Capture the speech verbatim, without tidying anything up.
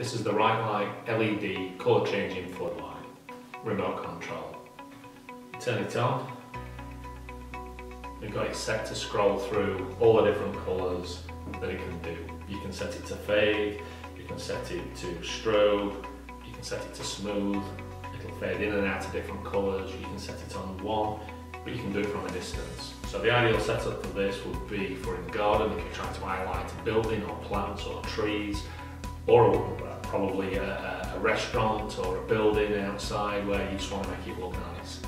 This is the Right Light L E D colour changing floodlight, remote control. Turn it on. We've got it set to scroll through all the different colours that it can do. You can set it to fade, you can set it to strobe, you can set it to smooth, it'll fade in and out of different colours, you can set it on one, but you can do it from a distance. So the ideal setup for this would be for in garden, if you're trying to highlight a building or plants or trees, or probably a, a restaurant or a building outside where you just want to make it look nice.